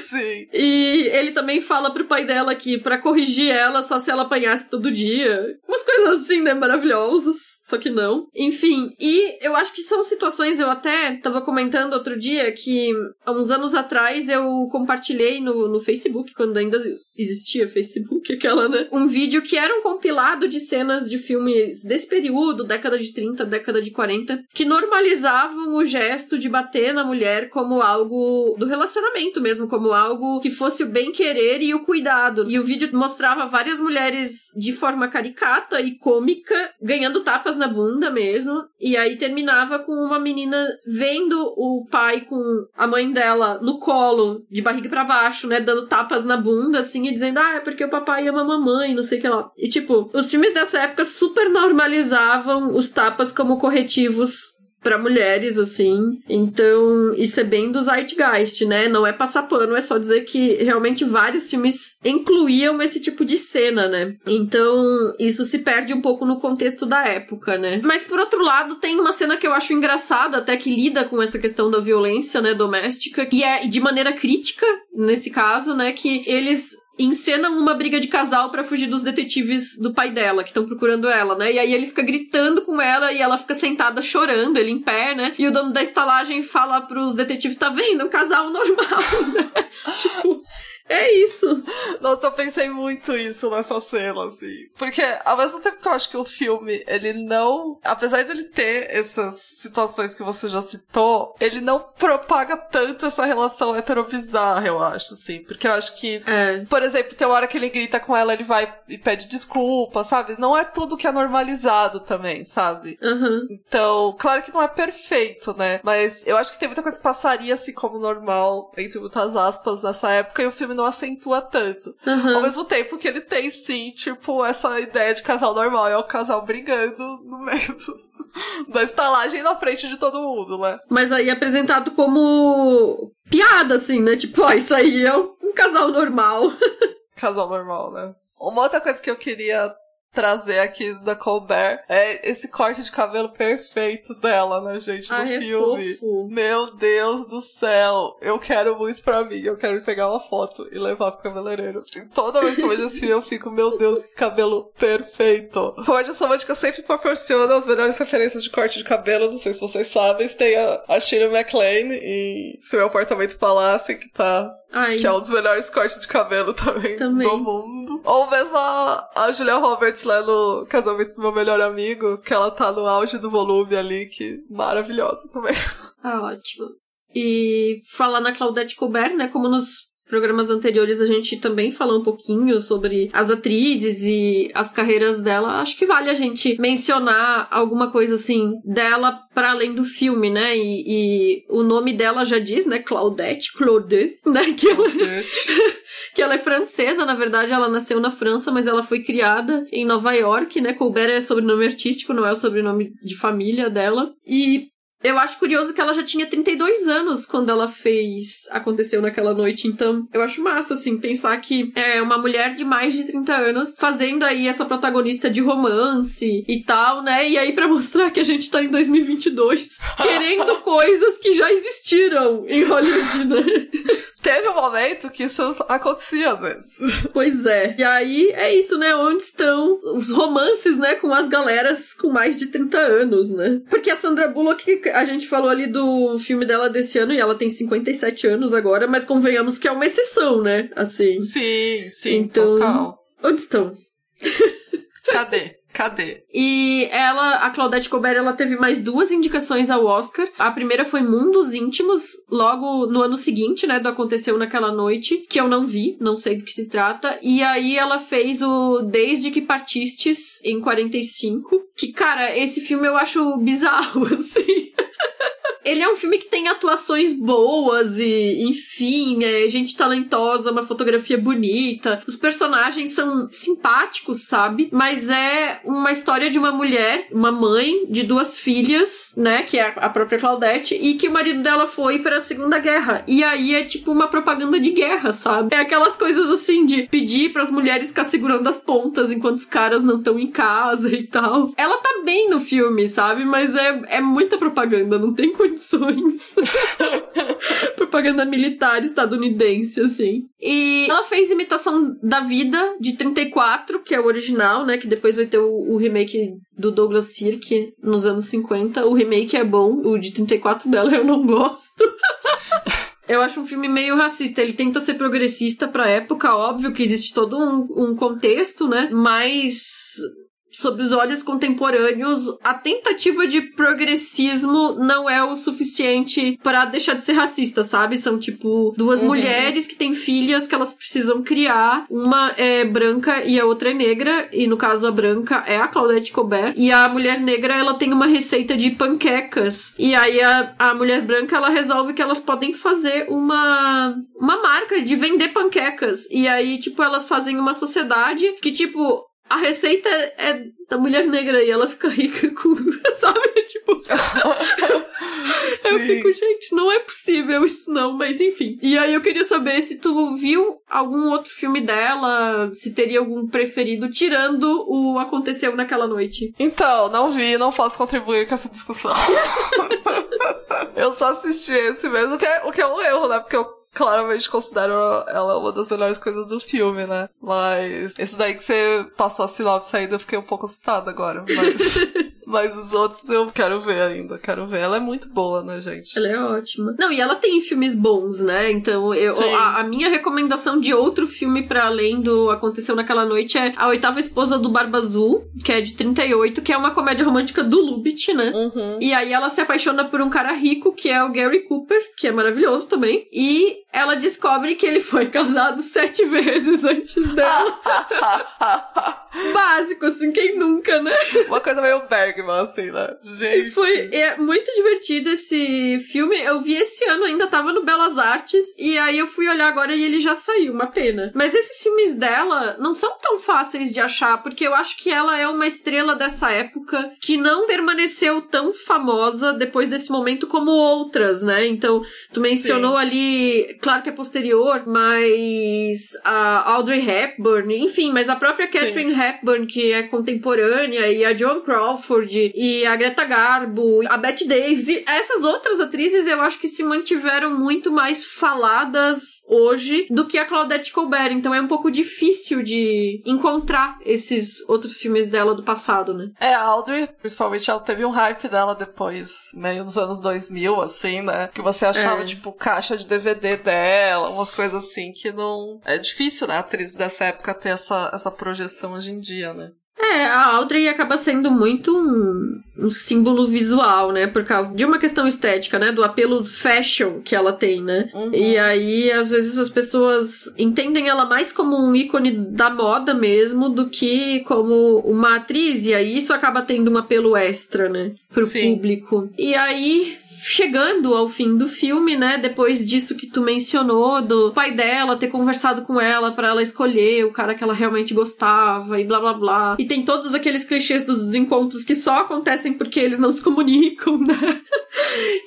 Sim. E ele também fala pro pai dela que pra corrigir ela, só se ela apanhasse todo dia. Umas coisas assim, né? Maravilhosas. Só que não. Enfim, e eu acho que são situações... Eu até tava comentando outro dia que há uns anos atrás eu compartilhei no, no Facebook, quando ainda existia Facebook, aquela, né? Um vídeo que era um compilado de cenas de filmes desse período, década de trinta, década de quarenta, que normalizavam o gesto de bater na mulher como algo do relacionamento mesmo, como algo que fosse o bem-querer e o cuidado. E o vídeo mostrava várias mulheres de forma caricata e cômica, ganhando tapas na bunda mesmo, e aí terminava com uma menina vendo o pai com a mãe dela no colo, de barriga pra baixo, né, dando tapas na bunda, assim, e dizendo, ah, é porque o papai ama a mamãe, não sei o que lá. E, tipo, os filmes dessa época super normalizavam os tapas como corretivos pra mulheres, assim. Então, isso é bem do Zeitgeist, né? Não é passar pano, é só dizer que realmente vários filmes incluíam esse tipo de cena, né? Então, isso se perde um pouco no contexto da época, né? Mas, por outro lado, tem uma cena que eu acho engraçada, até que lida com essa questão da violência, né, doméstica, e é de maneira crítica, nesse caso, né, que eles... encenam uma briga de casal pra fugir dos detetives do pai dela, que estão procurando ela, né? E aí ele fica gritando com ela e ela fica sentada chorando, ele em pé, né? E o dono da estalagem fala pros detetives, tá vendo? Um casal normal, né? Tipo... É isso. Nossa, eu pensei muito isso nessa cena, assim. Porque, ao mesmo tempo que eu acho que o filme, ele não... Apesar dele ter essas situações que você já citou, ele não propaga tanto essa relação heterobizarra, eu acho, assim. Porque eu acho que, é. Por exemplo, tem uma hora que ele grita com ela, ele vai e pede desculpa, sabe? Não é tudo que é normalizado também, sabe? Uhum. Então, claro que não é perfeito, né? Mas eu acho que tem muita coisa que passaria, assim, como normal, entre muitas aspas, nessa época, e o filme não acentua tanto. Uhum. Ao mesmo tempo que ele tem, sim, tipo, essa ideia de casal normal. É o casal brigando no meio do... da estalagem na frente de todo mundo, né? Mas aí é apresentado como piada, assim, né? Tipo, ó, isso aí é um casal normal. Casal normal, né? Uma outra coisa que eu queria... trazer aqui da Colbert é esse corte de cabelo perfeito dela, né, gente, no Ai, filme. É fofo. Meu Deus do céu! Eu quero muito pra mim, eu quero pegar uma foto e levar pro cabeleireiro. Assim, toda vez que eu vejo esse filme, eu fico, meu Deus, que cabelo perfeito! Comédia Romântica sempre proporciona as melhores referências de corte de cabelo, não sei se vocês sabem, tem a, a Shirley MacLaine em Seu Apartamento Palácio, que tá... Ai. Que é um dos melhores cortes de cabelo também, também. do mundo. Ou mesmo a, a Julia Roberts lá no Casamento do Meu Melhor Amigo, que ela tá no auge do volume ali, que maravilhosa também. Ah, ótimo. E falar na Claudette Colbert, né, como nos programas anteriores a gente também falou um pouquinho sobre as atrizes e as carreiras dela, acho que vale a gente mencionar alguma coisa assim dela para além do filme, né? E, e o nome dela já diz, né? Claudette, Claudette, né? Que ela... que ela é francesa, na verdade ela nasceu na França, mas ela foi criada em Nova York, né? Colbert é sobrenome artístico, não é o sobrenome de família dela. E eu acho curioso que ela já tinha trinta e dois anos quando ela fez Aconteceu Naquela Noite, então eu acho massa, assim, pensar que é uma mulher de mais de trinta anos fazendo aí essa protagonista de romance e tal, né? E aí pra mostrar que a gente tá em dois mil e vinte e dois querendo coisas que já existiram em Hollywood, né? Teve um momento que isso acontecia às vezes. Pois é. E aí, é isso, né? Onde estão os romances, né? Com as galeras com mais de trinta anos, né? Porque a Sandra Bullock, a gente falou ali do filme dela desse ano, e ela tem cinquenta e sete anos agora, mas convenhamos que é uma exceção, né? Assim. Sim, sim, então, total. Onde estão? Cadê? Cadê? E ela, a Claudette Colbert, ela teve mais duas indicações ao Oscar. A primeira foi Mundos Íntimos, logo no ano seguinte, né, do Aconteceu Naquela Noite, que eu não vi, não sei do que se trata. E aí ela fez o Desde que Partistes, em quarenta e cinco, que, cara, esse filme eu acho bizarro, assim. Ele é um filme que tem atuações boas e, enfim, é gente talentosa, uma fotografia bonita. Os personagens são simpáticos, sabe? Mas é uma história de uma mulher, uma mãe de duas filhas, né? Que é a própria Claudette. E que o marido dela foi pra Segunda Guerra. E aí é tipo uma propaganda de guerra, sabe? É aquelas coisas assim de pedir pras mulheres ficar segurando as pontas enquanto os caras não estão em casa e tal. Ela tá bem no filme, sabe? Mas é, é muita propaganda, não tem condição. Propaganda militar estadunidense, assim. E ela fez Imitação da Vida, de trinta e quatro, que é o original, né? Que depois vai ter o, o remake do Douglas Sirk nos anos cinquenta. O remake é bom, o de trinta e quatro dela eu não gosto. Eu acho um filme meio racista. Ele tenta ser progressista pra época, óbvio que existe todo um, um contexto, né? Mas... sobre os olhos contemporâneos, a tentativa de progressismo não é o suficiente pra deixar de ser racista, sabe? São, tipo, duas uhum. mulheres que têm filhas que elas precisam criar. Uma é branca e a outra é negra. E, no caso, a branca é a Claudette Colbert. E a mulher negra, ela tem uma receita de panquecas. E aí, a, a mulher branca, ela resolve que elas podem fazer uma, uma marca de vender panquecas. E aí, tipo, elas fazem uma sociedade que, tipo... a receita é da mulher negra e ela fica rica com... sabe? Tipo... eu fico, gente, não é possível isso não, mas enfim. E aí eu queria saber se tu viu algum outro filme dela, se teria algum preferido, tirando o Aconteceu Naquela Noite. Então, não vi, não posso contribuir com essa discussão. Eu só assisti esse mesmo, que é, o que é um erro, né? Porque eu claramente considero ela uma das melhores coisas do filme, né? Mas esse daí que você passou a sinopse ainda, eu fiquei um pouco assustada agora. Mas... mas os outros eu quero ver ainda, quero ver. Ela é muito boa, né, gente? Ela é ótima. Não, e ela tem filmes bons, né? Então, eu, a, a minha recomendação de outro filme pra além do Aconteceu Naquela Noite é A Oitava Esposa do Barba Azul, que é de trinta e oito, que é uma comédia romântica do Lubitsch, né? Uhum. E aí ela se apaixona por um cara rico, que é o Gary Cooper, que é maravilhoso também. E ela descobre que ele foi casado sete vezes antes dela. Básico, assim, quem nunca, né? Uma coisa meio Bergman, assim, né? Gente. E foi é, muito divertido esse filme. Eu vi esse ano, ainda tava no Belas Artes, e aí eu fui olhar agora e ele já saiu, uma pena. Mas esses filmes dela não são tão fáceis de achar, porque eu acho que ela é uma estrela dessa época que não permaneceu tão famosa depois desse momento como outras, né? Então, tu mencionou Sim. ali, claro que é posterior, mas a Audrey Hepburn, enfim, mas a própria Katharine Hepburn Hepburn, que é contemporânea, e a Joan Crawford, e a Greta Garbo, a Bette Davis, e essas outras atrizes eu acho que se mantiveram muito mais faladas hoje do que a Claudette Colbert, então é um pouco difícil de encontrar esses outros filmes dela do passado, né? É, a Audrey, principalmente, ela teve um hype dela depois, meio nos anos dois mil, assim, né? Que você achava, é. tipo, caixa de D V D dela, umas coisas assim que não... é difícil, né? A atriz dessa época ter essa, essa projeção hoje em dia, né? É, a Audrey acaba sendo muito um, um símbolo visual, né? Por causa de uma questão estética, né? Do apelo fashion que ela tem, né? Uhum. E aí, às vezes, as pessoas entendem ela mais como um ícone da moda mesmo do que como uma atriz. E aí, isso acaba tendo um apelo extra, né? Pro Sim. público. E aí... Chegando ao fim do filme, né? Depois disso que tu mencionou, do pai dela ter conversado com ela pra ela escolher o cara que ela realmente gostava e blá blá blá. E tem todos aqueles clichês dos encontros que só acontecem porque eles não se comunicam, né?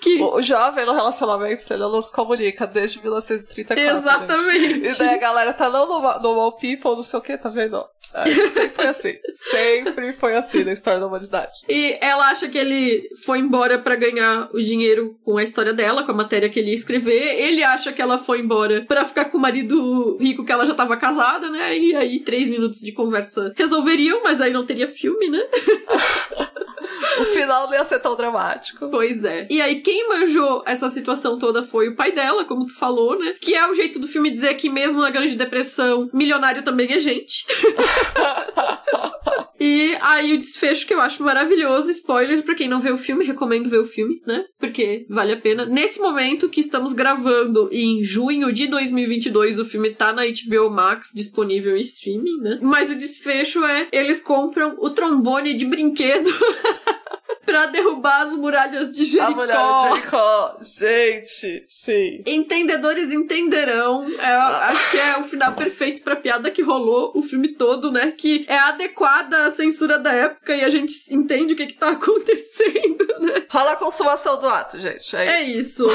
Que... O jovem no relacionamento, ele não se comunica desde mil novecentos e trinta e quatro. Exatamente. Gente. E daí a galera tá não no, no All People, não sei o que, tá vendo? É, sempre foi assim. Sempre foi assim na história da humanidade. E ela acha que ele foi embora pra ganhar o dinheiro com a história dela, com a matéria que ele ia escrever. Ele acha que ela foi embora pra ficar com o marido rico que ela já tava casada, né? E aí três minutos de conversa resolveriam, mas aí não teria filme, né? O final não ia ser tão dramático. Pois é. E aí quem manjou essa situação toda foi o pai dela, como tu falou, né? Que é o jeito do filme dizer que mesmo na Grande Depressão, milionário também é gente. E aí o desfecho que eu acho maravilhoso, spoilers, pra quem não vê o filme, recomendo ver o filme, né? Porque vale a pena. Nesse momento que estamos gravando em junho de dois mil e vinte e dois, o filme tá na H B O Max, disponível em streaming, né? Mas o desfecho é, eles compram o trombone de brinquedo... pra derrubar as muralhas de Jericó. A muralha de Jericó. Gente, sim. Entendedores entenderão. É, acho que é o final perfeito pra piada que rolou o filme todo, né? Que é adequada à censura da época e a gente entende o que que tá acontecendo, né? Rola a consumação do ato, gente. É isso. É isso.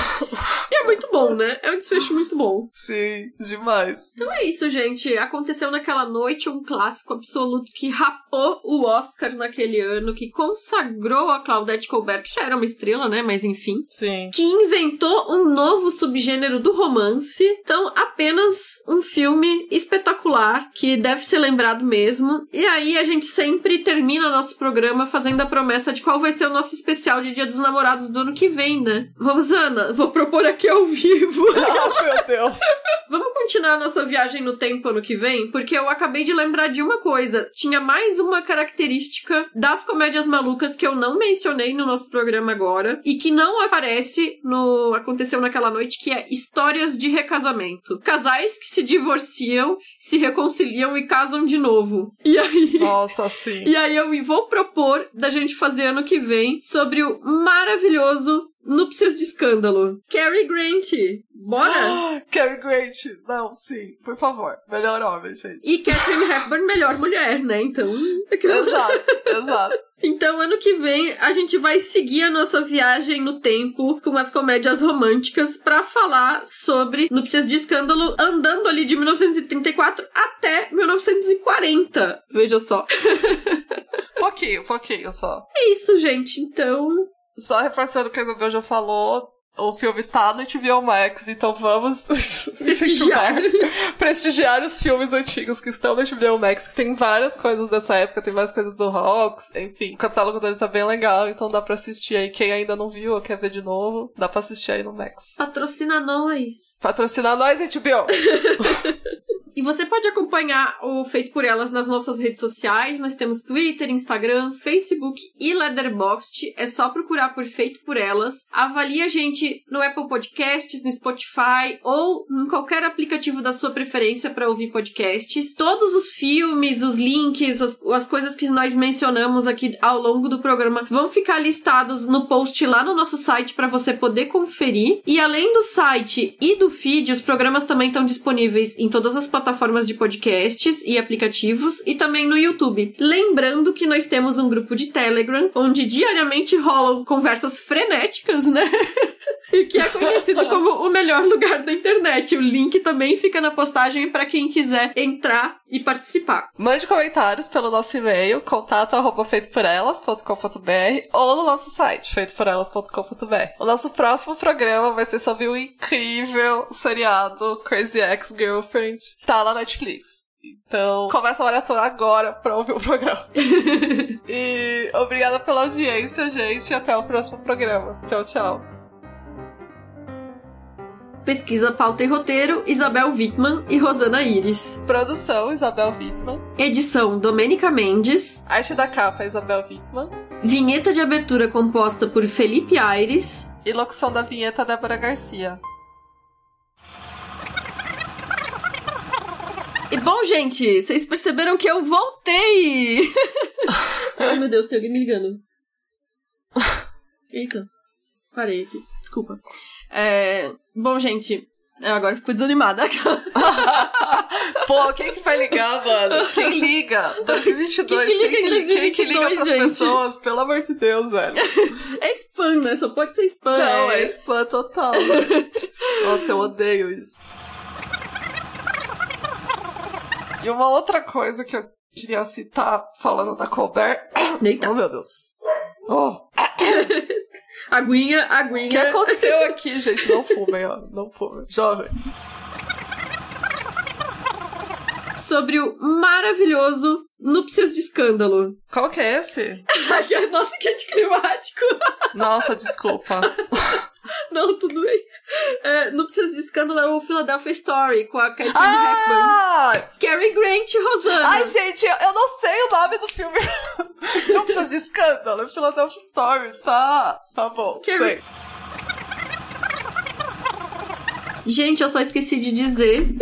E é muito bom, né? É um desfecho muito bom. Sim, demais. Então é isso, gente. Aconteceu Naquela Noite, um clássico absoluto que rapou o Oscar naquele ano, que consagrou a Claudette Colbert, que já era uma estrela, né? Mas enfim. Sim. Que inventou um novo subgênero do romance. Então, apenas um filme espetacular, que deve ser lembrado mesmo. E aí, a gente sempre termina nosso programa fazendo a promessa de qual vai ser o nosso especial de Dia dos Namorados do ano que vem, né? Rosana, vou propor aqui ao vivo. Ah, meu Deus. Vamos continuar a nossa viagem no tempo ano que vem? Porque eu acabei de lembrar de uma coisa. Tinha mais uma característica das comédias malucas que eu não mencionei mencionei no nosso programa agora e que não aparece no Aconteceu Naquela Noite, que é histórias de recasamento. Casais que se divorciam, se reconciliam e casam de novo. E aí... Nossa, sim. E aí eu vou propor da gente fazer ano que vem sobre o maravilhoso Núpcias de Escândalo. Cary Grant. Bora? Oh, Cary Grant. Não, sim. Por favor. Melhor homem, gente. E Katharine Hepburn, melhor mulher, né? Então... Exato, exato. Então, ano que vem, a gente vai seguir a nossa viagem no tempo com as comédias românticas pra falar sobre Núpcias de Escândalo, andando ali de mil novecentos e trinta e quatro até mil novecentos e quarenta. Veja só. Pouquinho, pouquinho só. É isso, gente. Então... Só reforçando o que a Isabel já falou, o filme tá no H B O Max, então vamos prestigiar. prestigiar os filmes antigos que estão no H B O Max, que tem várias coisas dessa época, tem várias coisas do Rocks, enfim. O catálogo deles é bem legal, então dá pra assistir aí. Quem ainda não viu ou quer ver de novo, dá pra assistir aí no Max. Patrocina nós! Patrocina nós, H B O! E você pode acompanhar o Feito por Elas nas nossas redes sociais. Nós temos Twitter, Instagram, Facebook e Letterboxd. É só procurar por Feito por Elas. Avalie a gente no Apple Podcasts, no Spotify ou em qualquer aplicativo da sua preferência para ouvir podcasts. Todos os filmes, os links, as, as coisas que nós mencionamos aqui ao longo do programa vão ficar listados no post lá no nosso site para você poder conferir. E além do site e do feed, os programas também estão disponíveis em todas as plataformas plataformas de podcasts e aplicativos e também no YouTube. Lembrando que nós temos um grupo de Telegram onde diariamente rolam conversas frenéticas, né? E que é conhecido como o melhor lugar da internet. O link também fica na postagem para quem quiser entrar e participar. Mande comentários pelo nosso e-mail, contato arroba feito por elas ponto com ponto b r ou no nosso site, feito por elas ponto com ponto b r. O nosso próximo programa vai ser sobre o incrível seriado Crazy Ex-Girlfriend. Tá na Netflix. Então, começa a maratona agora pra ouvir o programa. E obrigada pela audiência, gente. E até o próximo programa. Tchau, tchau. Pesquisa, pauta e roteiro, Isabel Wittmann e Rosanaíris. Produção, Isabel Wittmann. Edição, Domênica Mendes. Arte da capa, Isabel Wittmann. Vinheta de abertura composta por Felipe Aires. E locução da vinheta, Débora Garcia. E bom, gente, vocês perceberam que eu voltei! Ai, meu Deus, tem alguém me ligando. Eita, parei aqui, desculpa. É... Bom, gente, eu agora fico desanimada. Pô, quem que vai ligar, mano? Quem liga? dois mil e vinte e dois Quem que liga em dois mil e vinte e dois, quem que liga pras gente? Pessoas? Pelo amor de Deus, velho. É spam, né? Só pode ser spam. Não, é, é spam total. Né? Nossa, eu odeio isso. E uma outra coisa que eu queria citar, falando da Colbert... Eita. Oh, meu Deus. Oh. Aguinha, aguinha. O que aconteceu aqui, gente? Não fumem, ó. Não fumem. Jovem. Sobre o maravilhoso Núpcias de Escândalo. Qual que é esse? Nossa, que anticlimático. Nossa, desculpa. Não, tudo bem. É, Núpcias de Escândalo é o Philadelphia Story, com a Katharine ah! Hepburn. Cary Grant e Rosanna. Ai, gente, eu, eu não sei o nome dos filmes. Núpcias de Escândalo, é Philadelphia Story, tá? Tá bom, Cary... sei. Gente, eu só esqueci de dizer...